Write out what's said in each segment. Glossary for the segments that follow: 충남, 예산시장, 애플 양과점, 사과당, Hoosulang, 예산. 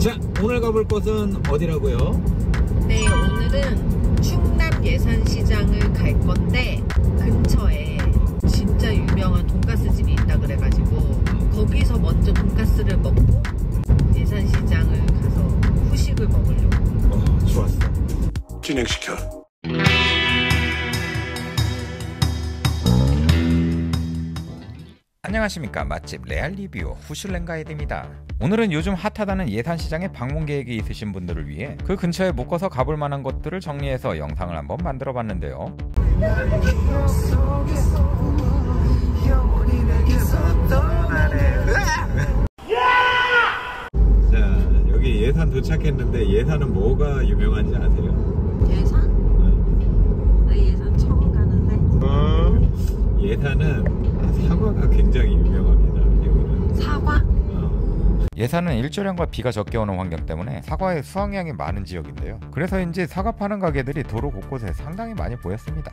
자, 오늘 가볼 곳은 어디라고요? 네, 오늘은 충남 예산시장을 갈 건데 근처에 진짜 유명한 돈가스집이 있다 그래가지고 거기서 먼저 돈가스를 먹고 예산시장을 가서 후식을 먹으려고. 좋았어. 진행시켜. 안녕하십니까, 맛집 레알리뷰 후슐랭 가이드입니다. 오늘은 요즘 핫하다는 예산시장에 방문 계획이 있으신 분들을 위해 그 근처에 묶어서 가볼 만한 것들을 정리해서 영상을 한번 만들어 봤는데요. 자, 여기 예산 도착했는데 예산은 뭐가 유명한지 아세요? 예산? 나 예산 처음 가는데. 예산은 사과가 굉장히 유명합니다. 여기는. 사과? 예산은 일조량과 비가 적게 오는 환경 때문에 사과의 수확량이 많은 지역인데요. 그래서인지 사과 파는 가게들이 도로 곳곳에 상당히 많이 보였습니다.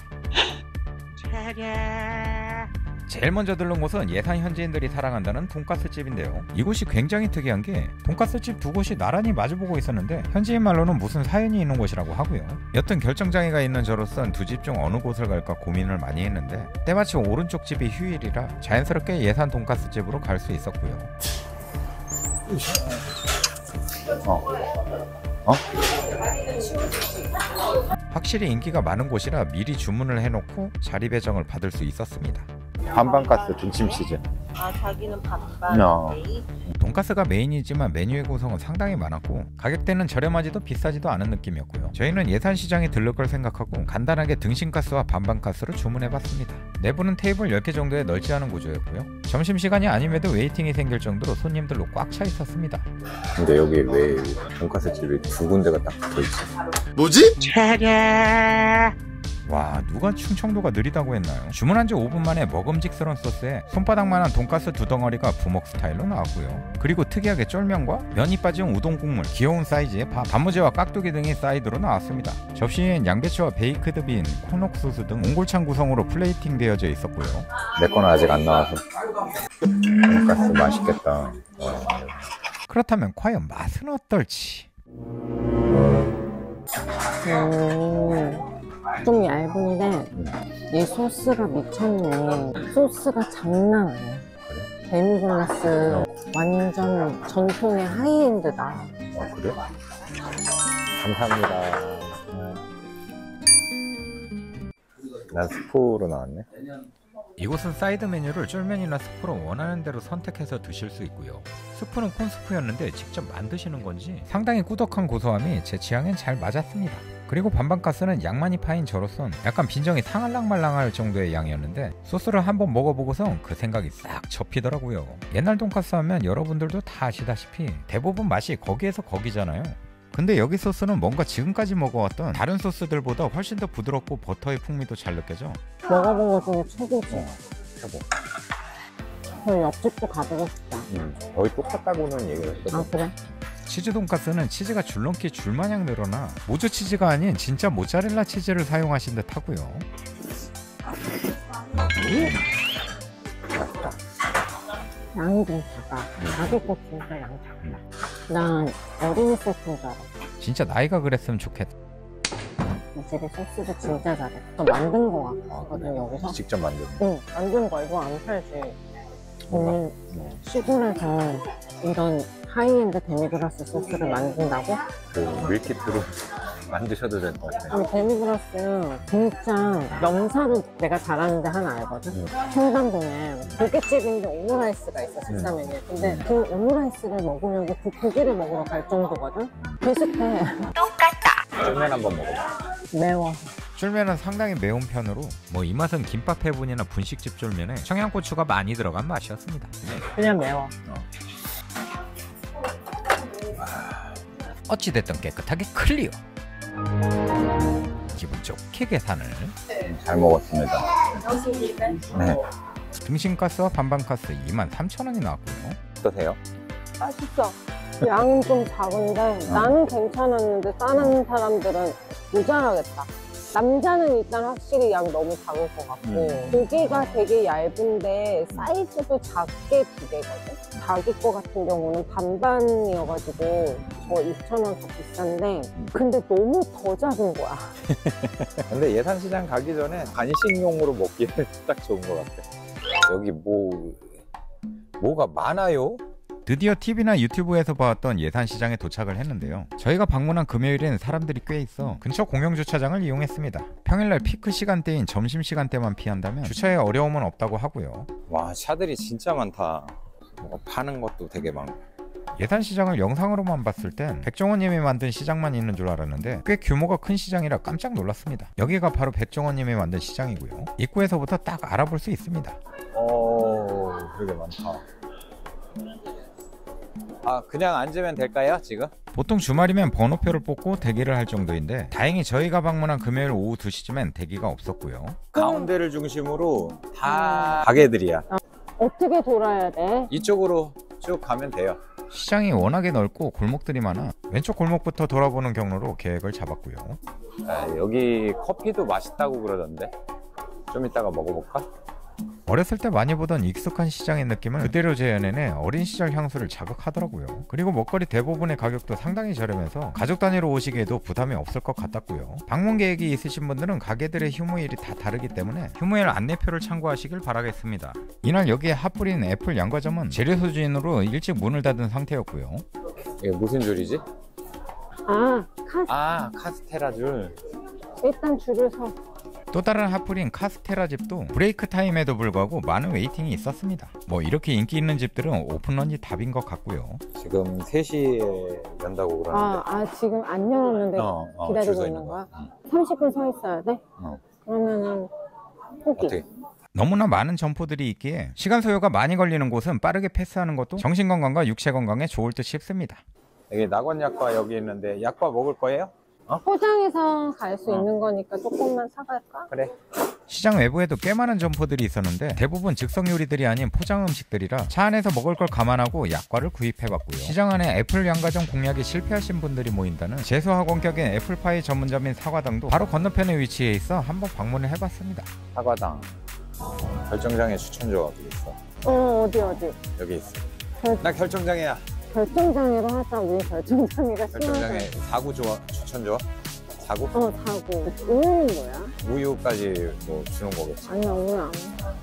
제일 먼저 들른 곳은 예산 현지인들이 사랑한다는 돈가스집인데요. 이곳이 굉장히 특이한 게 돈가스집 두 곳이 나란히 마주보고 있었는데 현지인 말로는 무슨 사연이 있는 곳이라고 하고요. 여튼 결정장애가 있는 저로선 두 집 중 어느 곳을 갈까 고민을 많이 했는데 때마침 오른쪽 집이 휴일이라 자연스럽게 예산 돈가스집으로 갈 수 있었고요. 확실히 인기가 많은 곳이라 미리 주문을 해놓고 자리 배정을 받을 수 있었습니다. 반반가스 중심 시즌. 아, 자기는 반반. 돈가스가 메인이지만 메뉴의 구성은 상당히 많았고 가격대는 저렴하지도 비싸지도 않은 느낌이었고요. 저희는 예산시장에 들를 걸 생각하고 간단하게 등심가스와 반반가스를 주문해봤습니다. 내부는 테이블 10개 정도에 넓지 않은 구조였고요. 점심시간이 아님에도 웨이팅이 생길 정도로 손님들로 꽉 차 있었습니다. 근데 여기 왜 돈가스집이 두 군데가 딱 붙어있지? 뭐지? 차라. 와, 누가 충청도가 느리다고 했나요? 주문한 지 5분 만에 먹음직스러운 소스에 손바닥만한 돈가스 두 덩어리가 부먹 스타일로 나왔고요. 그리고 특이하게 쫄면과 면이 빠진 우동 국물, 귀여운 사이즈의 밥, 단무지와 깍두기 등이 사이드로 나왔습니다. 접시엔 양배추와 베이크드 빈, 콘옥수수 등 옹골찬 구성으로 플레이팅 되어져 있었고요. 내 거는 아직 안 나와서. 돈가스 맛있겠다. 그렇다면 과연 맛은 어떨지? 좀 얇은데 이 소스가 미쳤네. 소스가 장난 아니야. 데미글라스 완전 전통의 하이엔드다. 아, 그래? 감사합니다. 난 스프로 나왔네. 이곳은 사이드 메뉴를 쫄면이나 스프로 원하는 대로 선택해서 드실 수 있고요. 스프는 콘스프였는데 직접 만드시는 건지 상당히 꾸덕한 고소함이 제 취향엔 잘 맞았습니다. 그리고 반반가스는 양만이 파인 저로선 약간 빈정이 상할랑말랑할 정도의 양이었는데 소스를 한번 먹어보고선 그 생각이 싹 접히더라고요. 옛날 돈가스 하면 여러분들도 다 아시다시피 대부분 맛이 거기에서 거기잖아요. 근데 여기 소스는 뭔가 지금까지 먹어왔던 다른 소스들보다 훨씬 더 부드럽고 버터의 풍미도 잘 느껴져. 먹어본 것 중에 최고지. 최고. 저 옆집도 가보고 싶다. 거의 똑같다고는 얘기를 했어. 아, 그래? 치즈 돈가스는 치즈가 줄넘기 줄마냥 늘어나 모조 치즈가 아닌 진짜 모짜렐라 치즈를 사용하신 듯 하고요. 양이 좀 작아. 가격도 진짜 양 작다. 난 어린이 소스인 줄 알아. 진짜 나이가 그랬으면 좋겠다. 이 집의 소스도 진짜 잘해. 또 만든 거 같거든. 아, 여기서? 직접 만든 거? 응, 만든 거. 이거 안 팔지. 시골에서 이런 하이엔드 데미그라스 소스를 만든다고? 그 밀키트로 만드셔도 될 것 같아요. 아니, 데미그라스 진짜 명사를 내가 잘하는데 하나 알거든? 청담동에 고깃집인데 오므라이스가 있어, 식사 메뉴에. 근데 그 오므라이스를 먹으려고 그 고기를 먹으러 갈 정도거든? 비슷해. 똑같다. 쫄면 한번 먹어봐. 매워. 쫄면은 상당히 매운 편으로 뭐 이 맛은 김밥 해분이나 분식집 쫄면에 청양고추가 많이 들어간 맛이었습니다. 그냥 매워. 어찌됐든 깨끗하게 클리어. 기분 좋게 계산을. 잘 먹었습니다. 네. 등심가스와 반반가스 23,000원이 나왔고요. 어떠세요? 맛있어. 양은 좀 작은데 나는 괜찮았는데 다른 사람들은 모자라겠다. 남자는 일단 확실히 양 너무 작을 것 같고 고기가 되게 얇은데 사이즈도 작게 비대거든. 자기 거 같은 경우는 반반이어가지고 저 2,000원 더 비싼데 근데 너무 더 작은 거야. 근데 예산시장 가기 전에 간식용으로 먹기에는 딱 좋은 것 같아. 여기 뭐가 많아요? 드디어 TV나 유튜브에서 봐왔던 예산시장에 도착을 했는데요. 저희가 방문한 금요일엔 사람들이 꽤 있어 근처 공영주차장을 이용했습니다. 평일날 피크 시간대인 점심시간대만 피한다면 주차에 어려움은 없다고 하고요. 와, 차들이 진짜 많다. 뭐 파는 것도 되게 많고. 예산시장을 영상으로만 봤을 땐 백종원님이 만든 시장만 있는 줄 알았는데 꽤 규모가 큰 시장이라 깜짝 놀랐습니다. 여기가 바로 백종원님이 만든 시장이고요. 입구에서부터 딱 알아볼 수 있습니다. 되게 많다. 아, 그냥 앉으면 될까요, 지금? 보통 주말이면 번호표를 뽑고 대기를 할 정도인데 다행히 저희가 방문한 금요일 오후 2시쯤엔 대기가 없었고요. 가운데를 중심으로 다 가게들이야. 어떻게 돌아야 돼? 이쪽으로 쭉 가면 돼요. 시장이 워낙에 넓고 골목들이 많아 왼쪽 골목부터 돌아보는 경로로 계획을 잡았고요. 아, 여기 커피도 맛있다고 그러던데 좀 이따가 먹어볼까? 어렸을 때 많이 보던 익숙한 시장의 느낌은 그대로 재현해내 어린 시절 향수를 자극하더라고요. 그리고 먹거리 대부분의 가격도 상당히 저렴해서 가족 단위로 오시기에도 부담이 없을 것 같았고요. 방문 계획이 있으신 분들은 가게들의 휴무일이 다 다르기 때문에 휴무일 안내표를 참고하시길 바라겠습니다. 이날 여기에 핫불인 애플 양과점은 재료 소진으로 일찍 문을 닫은 상태였고요. 이게 무슨 줄이지? 카스테라 줄. 일단 줄을 서. 또 다른 핫플인 카스테라 집도 브레이크 타임에도 불구하고 많은 웨이팅이 있었습니다. 뭐 이렇게 인기 있는 집들은 오픈런이 답인 것 같고요. 지금 3시에 연다고 그러는데 지금 안 열었는데 기다리고 있는 거야? 30분 서 있어야 돼? 그러면은 어떻게? 너무나 많은 점포들이 있기에 시간 소요가 많이 걸리는 곳은 빠르게 패스하는 것도 정신건강과 육체건강에 좋을 듯 싶습니다. 여기 낙원약과 여기 있는데 약과 먹을 거예요? 포장해서 갈 수 있는 거니까 조금만 사갈까? 그래. 시장 외부에도 꽤 많은 점포들이 있었는데 대부분 즉석 요리들이 아닌 포장 음식들이라 차 안에서 먹을 걸 감안하고 약과를 구입해봤고요. 시장 안에 애플 양과점 공략에 실패하신 분들이 모인다는 재수학원격인 애플파이 전문점인 사과당도 바로 건너편에 위치해 있어 한번 방문을 해봤습니다. 사과당 결정장애 추천 조합이 있어. 어디? 여기 있어. 나 결정장애야. 결정장애로 하자. 우리 결정장애가 결정장애 사구 좋아. 추천 좋아? 사구? 사구. 우유는 뭐야? 우유까지 뭐 주는 거겠지? 아니야, 우유 안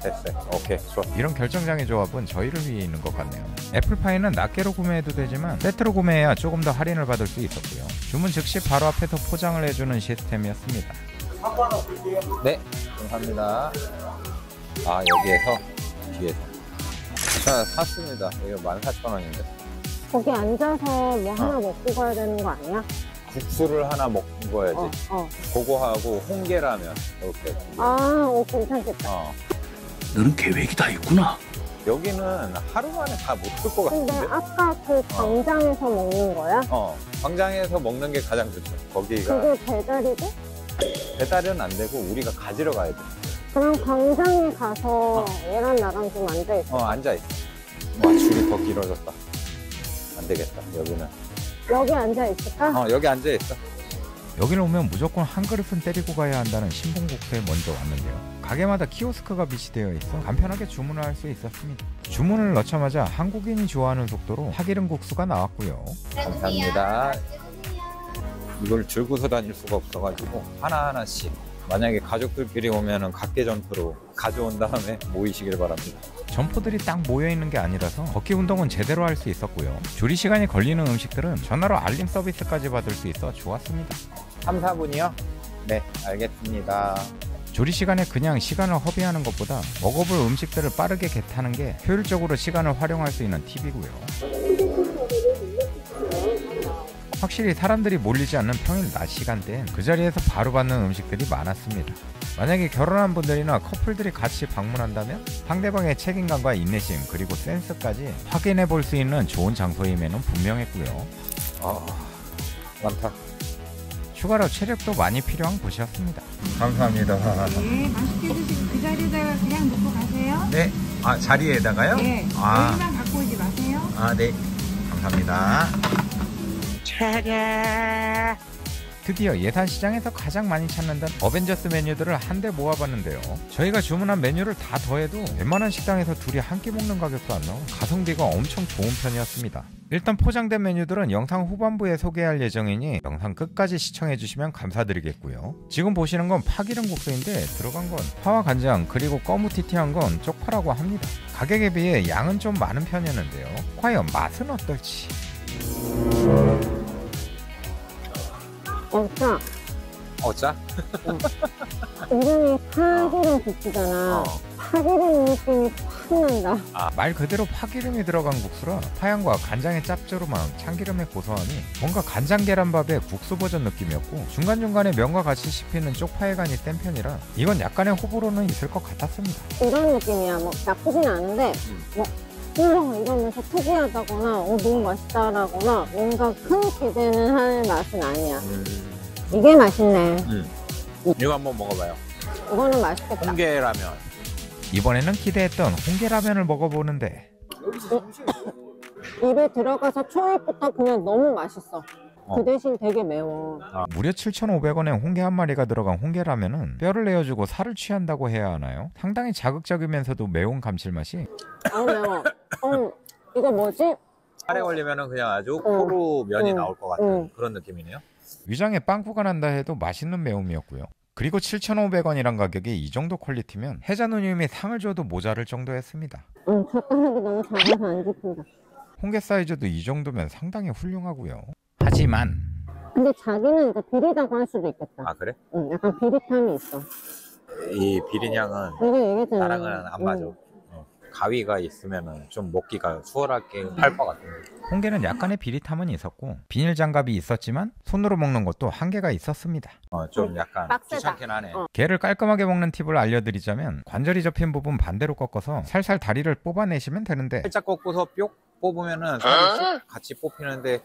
됐어. 오케이, 좋아. 이런 결정장애 조합은 저희를 위해 있는 것 같네요. 애플파이는 낱개로 구매해도 되지만 세트로 구매해야 조금 더 할인을 받을 수 있었고요. 주문 즉시 바로 앞에서 포장을 해주는 시스템이었습니다. 네, 감사합니다. 여기에서? 뒤에서? 자, 샀습니다. 이거 14,000원인데 거기 앉아서 뭐 하나 먹고 가야 되는 거 아니야? 국수를 하나 먹고 가야지. 그거하고 홍게라면 이렇게. 괜찮겠다. 너는 계획이 다 있구나. 여기는 하루 만에 다 못 쓸 것 같은데? 근데 아까 그 광장에서 먹는 거야? 광장에서 먹는 게 가장 좋죠. 거기가. 그게 배달이고? 배달은 안 되고 우리가 가지러 가야 돼. 그럼 광장에 가서 얘랑 나랑 좀 앉아있어. 앉아있어. 줄이 더 길어졌다. 안 되겠다. 여기는 여기 앉아있을까? 여기 앉아있어. 여기를 오면 무조건 한 그릇은 때리고 가야 한다는 신봉국수에 먼저 왔는데요. 가게마다 키오스크가 비치되어 있어 간편하게 주문을 할 수 있었습니다. 주문을 넣자마자 한국인이 좋아하는 속도로 파기름 국수가 나왔고요. 감사합니다. 이걸 들고서 다닐 수가 없어가지고 하나하나씩 만약에 가족들끼리 오면은 각계 점포로 가져온 다음에 모이시길 바랍니다. 점포들이 딱 모여있는 게 아니라서 걷기 운동은 제대로 할 수 있었고요. 조리 시간이 걸리는 음식들은 전화로 알림 서비스까지 받을 수 있어 좋았습니다. 3-4분이요? 네, 알겠습니다. 조리 시간에 그냥 시간을 허비하는 것보다 먹어볼 음식들을 빠르게 겟하는 게 효율적으로 시간을 활용할 수 있는 팁이고요. 확실히 사람들이 몰리지 않는 평일 낮 시간대엔 그 자리에서 바로 받는 음식들이 많았습니다. 만약에 결혼한 분들이나 커플들이 같이 방문한다면 상대방의 책임감과 인내심 그리고 센스까지 확인해 볼 수 있는 좋은 장소임에는 분명했고요. 많다. 추가로 체력도 많이 필요한 곳이었습니다. 감사합니다. 네, 맛있게 드시고 그 자리에다가 그냥 놓고 가세요. 네, 자리에다가요? 네, 여기만 갖고 오지 마세요. 네, 감사합니다. 차례 드디어 예산시장에서 가장 많이 찾는던 어벤져스 메뉴들을 한데 모아봤는데요. 저희가 주문한 메뉴를 다 더해도 웬만한 식당에서 둘이 한 끼 먹는 가격도 안 나와 가성비가 엄청 좋은 편이었습니다. 일단 포장된 메뉴들은 영상 후반부에 소개할 예정이니 영상 끝까지 시청해주시면 감사드리겠고요. 지금 보시는 건 파기름 국수인데 들어간 건 파와 간장 그리고 거무튀튀한 건 쪽파라고 합니다. 가격에 비해 양은 좀 많은 편이었는데요. 과연 맛은 어떨지? 어짜? 이름이 파기름 국수잖아. 파기름 느낌이 참난다. 말 그대로 파기름이 들어간 국수라 파향과 간장의 짭조름함, 참기름의 고소함이 뭔가 간장 계란밥의 국수 버전 느낌이었고 중간중간에 면과 같이 씹히는 쪽파의 간이 뗀 편이라 이건 약간의 호불호는 있을 것 같았습니다. 이런 느낌이야. 뭐 나쁘진 않은데 우와 이러면서 특이하다거나 너무 맛있다라거나 뭔가 큰 기대는 할 맛은 아니야. 이게 맛있네. 이거 한번 먹어봐요. 이거는 맛있겠다. 홍게라면. 이번에는 기대했던 홍게라면을 먹어보는데 입에 들어가서 초입부터 그냥 너무 맛있어. 그 대신 되게 매워. 무려 7,500원에 홍게 한 마리가 들어간 홍게라면은 뼈를 내어주고 살을 취한다고 해야 하나요? 상당히 자극적이면서도 매운 감칠맛이 매워. 이거 뭐지? 살에 걸리면은 그냥 아주 코로 면이 나올 것 같은 그런 느낌이네요. 위장에 빵꾸가 난다 해도 맛있는 매움이었고요. 그리고 7,500원이란 가격이 이 정도 퀄리티면 해자누님이 상을 줘도 모자랄 정도였습니다. 젓가락이 너무 작아서 안 지킨다. 홍게 사이즈도 이 정도면 상당히 훌륭하고요. 하지만 근데 자기는 이거 비리다고 할 수도 있겠다. 아 그래? 응, 약간 비릿함이 있어. 이 비린향은 나랑은 안 맞아. 가위가 있으면 좀 먹기가 수월하게 할 것 같아요. 홍게는 약간의 비릿함은 있었고 비닐장갑이 있었지만 손으로 먹는 것도 한계가 있었습니다. 좀 약간 귀찮긴 하네. 게를 깔끔하게 먹는 팁을 알려드리자면 관절이 접힌 부분 반대로 꺾어서 살살 다리를 뽑아내시면 되는데 살짝 꺾어서 뿅 뽑으면은 같이 뽑히는데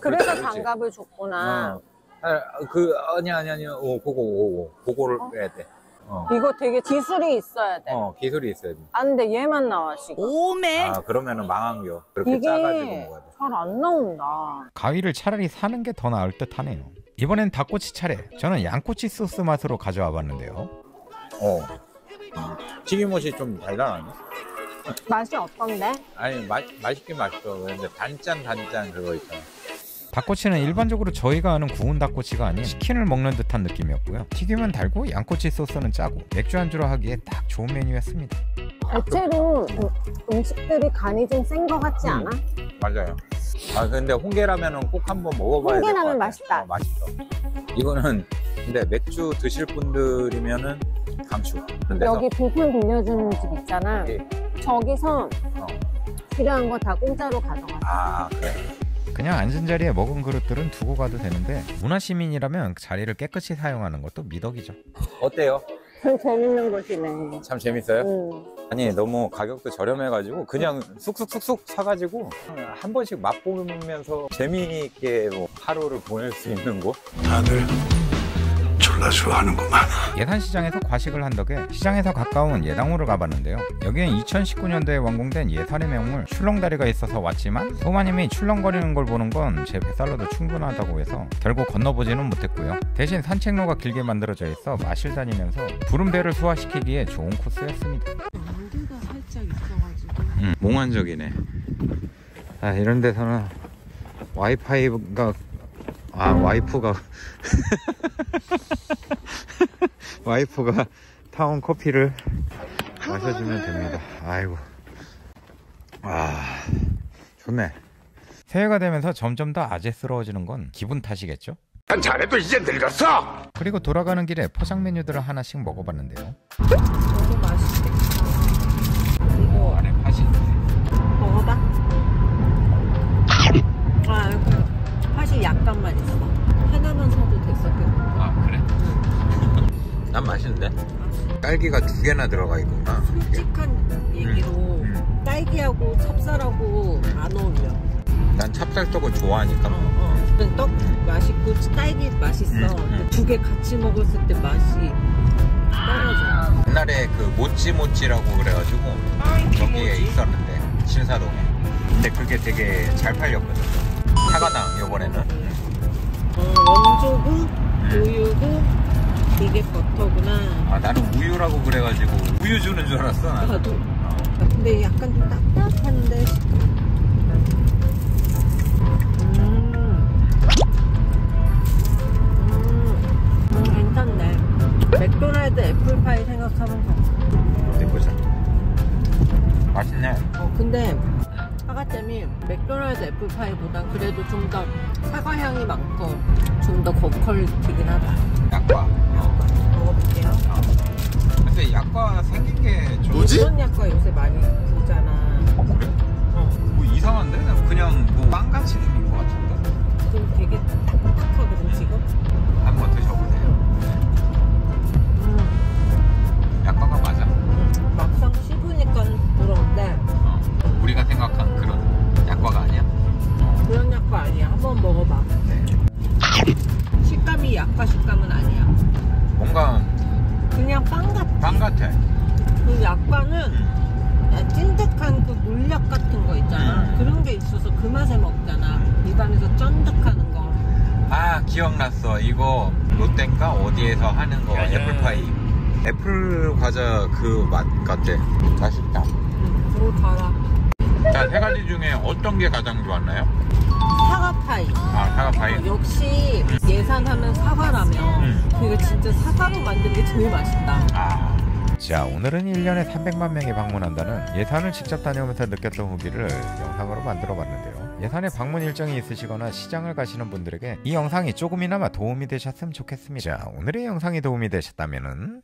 그래서 장갑을 줬구나. 그거를 빼야 돼. 이거 되게 기술이 있어야 돼. 기술이 있어야 돼. 안 돼, 얘만 나와 지금. 오메. 그러면은 망한겨. 그렇게 짜가지고 먹어야 돼. 잘 안 나온다. 가위를 차라리 사는 게 더 나을 듯 하네요. 이번엔 닭꼬치 차례. 저는 양꼬치 소스 맛으로 가져와 봤는데요. 튀김옷이 좀 달달하네. 맛이 어떤데? 아니 맛있긴 맛있어. 근데 단짠 그거 있잖아. 닭꼬치는 일반적으로 저희가 아는 구운 닭꼬치가 아닌 치킨을 먹는 듯한 느낌이었고요. 튀김은 달고 양꼬치 소스는 짜고 맥주 안주로 하기에 딱 좋은 메뉴였습니다. 대체로 음식들이 간이 좀 센 거 같지 않아? 맞아요. 근데 홍게라면은 꼭 한번 먹어봐야 돼. 홍게라면 맛있다. 맛있어. 이거는 근데 맥주 드실 분들이면은 강추. 여기 불편 빌려주는 집 있잖아. 저기서 필요한 거 다 공짜로 가져가. 그래. 그냥 앉은 자리에 먹은 그릇들은 두고 가도 되는데 문화시민이라면 자리를 깨끗이 사용하는 것도 미덕이죠. 어때요? 참 재밌는 곳이네. 참 재밌어요? 아니 너무 가격도 저렴해가지고 그냥 쑥쑥 사가지고 한 번씩 맛보면서 재미있게 하루를 보낼 수 있는 곳. 다들 졸라 좋아하는구만. 예산시장에서 과식을 한 덕에 시장에서 가까운 예당호를 가봤는데요. 여기엔 2019년도에 완공된 예산의 명물 출렁다리가 있어서 왔지만 소마님이 출렁거리는 걸 보는 건 제 뱃살로도 충분하다고 해서 결국 건너보지는 못했고요. 대신 산책로가 길게 만들어져 있어 마실 다니면서 부른 배를 소화시키기에 좋은 코스였습니다. 물기가 살짝 있어가지고 몽환적이네. 이런 데서는 와이프가 타온 커피를 마셔주면 됩니다. 아이고. 좋네. 새해가 되면서 점점 더 아재스러워지는 건 기분 탓이겠죠? 난 잘해도 이제 늙었어! 그리고 돌아가는 길에 포장 메뉴들을 하나씩 먹어봤는데요. 너무 맛있겠다. 그리고 안에 파시 먹어봐. 파시 약간만 있어. 하나만 사도 됐었겠네. 그래? 난 맛있는데? 딸기가 2개나 들어가 있구나. 솔직한 얘기로 딸기하고 찹쌀하고 안 어울려. 난 찹쌀떡을 좋아하니까. 떡 맛있고 딸기 맛있어. 2개 같이 먹었을 때 맛이 떨어져. 옛날에 그 모찌모찌라고 그래가지고 거기에 있었는데 신사동에. 근데 그게 되게 잘 팔렸거든. 사과당 요번에는 원조구, 우유구, 이게 버터구나. 아, 나는 우유라고 그래가지고 우유 주는 줄 알았어. 나도. 근데 약간 좀 딱딱한데. 괜찮네. 맥도날드 애플파이 생각하면서. 어디 보자. 맛있네. 근데 사과잼이 맥도날드 애플파이보단 그래도 좀 더 사과 향이 많고 좀 더 고퀄리티긴 하다. 약과. 먹어볼게요. 근데 약과 생긴 게 좀. 뭐지? 이런 약과 요새 많이 보잖아. 그래? 뭐 이상한데? 그냥 뭐 빵같이 생긴 것 같은데? 지금 되게 딱딱하거든 지금? 한번 드셔보세요. 약과가 맞아. 막상 씹으니까 부러운데 우리가 생각한 그런 약과가 아니야? 그런 약과 아니야. 한번 먹어봐. 네. 식감이 약과 식감은 아니야. 뭔가 그냥 빵같아. 빵같아. 그 약과는 찐득한 그 물약 같은 거 있잖아. 그런 게 있어서 그 맛에 먹잖아. 입안에서 쫀득하는 거. 아, 기억났어. 이거 롯데인가 어디에서 하는 거. 애플파이. 애플 과자 그 맛 같아. 맛있다. 오, 달아. 자, 세 가지 중에 어떤 게 가장 좋았나요? 사과파이. 아, 사과파이. 역시 예산하면 사과라면 그게 진짜 사과로 만든 게 제일 맛있다. 아. 자, 오늘은 1년에 300만 명이 방문한다는 예산을 직접 다녀오면서 느꼈던 후기를 영상으로 만들어 봤는데요. 예산에 방문 일정이 있으시거나 시장을 가시는 분들에게 이 영상이 조금이나마 도움이 되셨으면 좋겠습니다. 자, 오늘의 영상이 도움이 되셨다면은